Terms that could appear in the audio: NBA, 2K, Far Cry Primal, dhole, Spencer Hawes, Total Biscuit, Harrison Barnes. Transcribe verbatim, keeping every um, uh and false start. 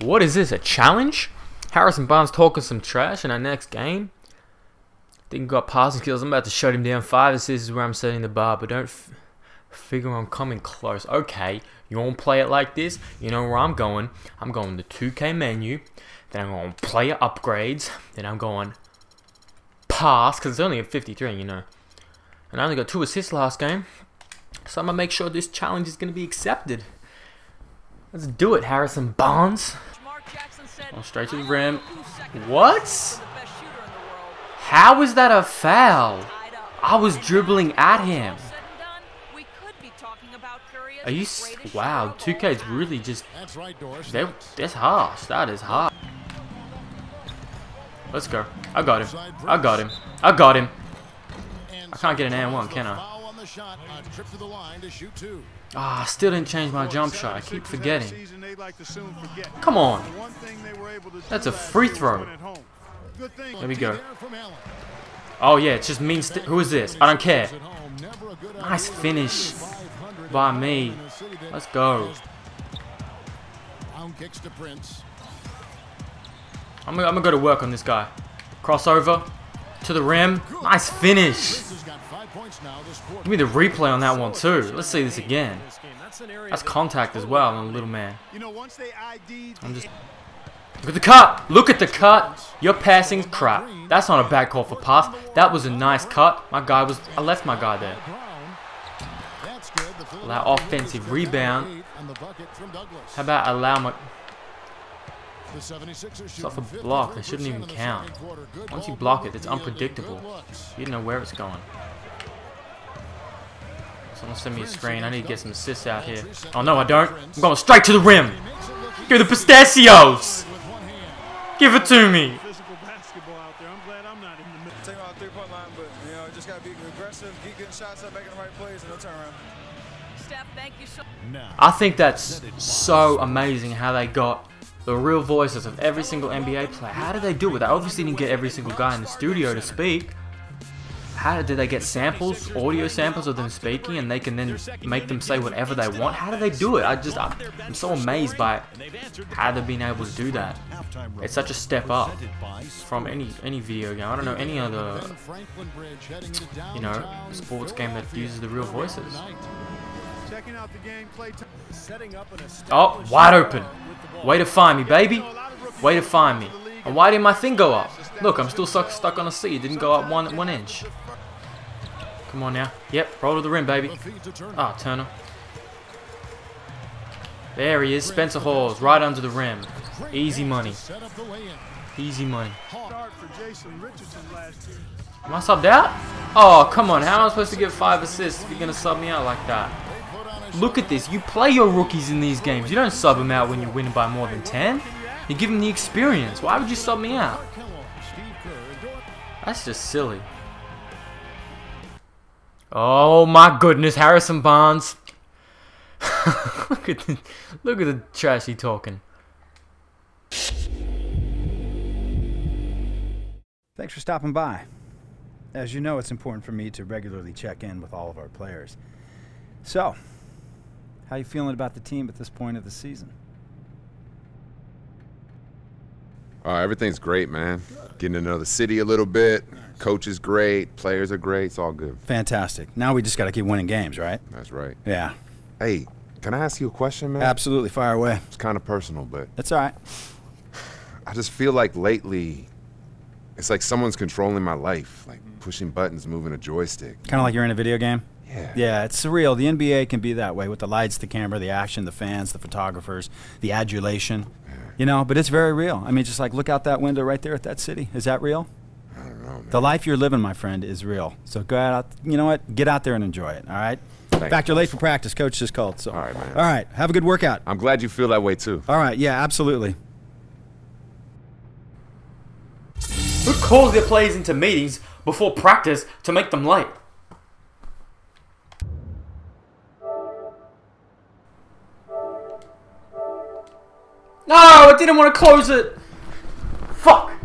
What is this, a challenge? Harrison Barnes talking some trash in our next game. Think got passing skills. I'm about to shut him down. Five assists is where I'm setting the bar, but don't f figure I'm coming close. Okay, you want to play it like this? You know where I'm going. I'm going to two K menu. Then I'm going player upgrades. Then I'm going pass, because it's only a fifty-three, you know. And I only got two assists last game. So I'm going to make sure this challenge is going to be accepted. Let's do it, Harrison Barnes. Oh, straight to the rim. What? How is that a foul? I was dribbling at him. Are you... Wow, two K's really just... They, that's harsh. That is harsh. Let's go. I got him. I got him. I got him. I can't get an and one, can I? Ah, oh, still didn't change my jump shot. I keep forgetting. Come on. That's a free throw. There we go. Oh yeah, it just means... Who is this? I don't care. Nice finish by me. Let's go. I'm gonna, I'm gonna go to work on this guy. Crossover to the rim. Nice finish. Give me the replay on that one too. Let's see this again. That's contact as well on the little man. I'm just... Look at the cut! Look at the cut! Your passing's crap. That's not a bad call for pass. That was a nice cut. My guy was... I left my guy there. Allow offensive rebound. How about allow my... It's off a block. They shouldn't even count. Once you block it, it's unpredictable. You don't know where it's going. Someone send me a screen. I need to get some assists out here. Oh, no, I don't. I'm going straight to the rim. Give the pistachios! Give it to me. I think that's so amazing how they got the real voices of every single N B A player. How did they do it? They obviously didn't get every single guy in the studio to speak. How did they get samples, audio samples of them speaking, and they can then make them say whatever they want? How do they do it? I just, I'm, I'm so amazed by how they've been able to do that. It's such a step up from any any video game. I don't know any other, you know, sports game that uses the real voices. Oh, wide open. Way to find me, baby. Way to find me. And why didn't my thing go up? Look, I'm still stuck, stuck on a C. It didn't go up one one inch. Come on now. Yep, roll to the rim, baby. Ah, oh, Turner. There he is, Spencer Hawes, right under the rim. Easy money. Easy money. Am I subbed out? Oh, come on. How am I supposed to get five assists if you're going to sub me out like that? Look at this. You play your rookies in these games. You don't sub them out when you're winning by more than ten. You give them the experience. Why would you sub me out? That's just silly. Oh my goodness, Harrison Barnes. Look at the, look at the trash he talking. Thanks for stopping by. As you know, it's important for me to regularly check in with all of our players. So, how you feeling about the team at this point of the season? Uh, everything's great, man. Getting to know the city a little bit. Coach is great. Players are great. It's all good. Fantastic. Now we just got to keep winning games, right? That's right. Yeah. Hey, can I ask you a question, man? Absolutely. Fire away. It's kind of personal, but... That's all right. I just feel like lately, it's like someone's controlling my life. Like pushing buttons, moving a joystick. Kind of like you're in a video game? Yeah. Yeah, it's surreal. The N B A can be that way with the lights, the camera, the action, the fans, the photographers, the adulation. Yeah. You know, but it's very real. I mean, just like look out that window right there at that city. Is that real? I don't know, man. The life you're living, my friend, is real. So go out, you know what? Get out there and enjoy it, all right? Thanks. In fact, you're late for practice. Coach just called. So. All right, man. All right, have a good workout. I'm glad you feel that way, too. All right, yeah, absolutely. Who calls their plays into meetings before practice to make them late? No, I didn't want to close it. Fuck.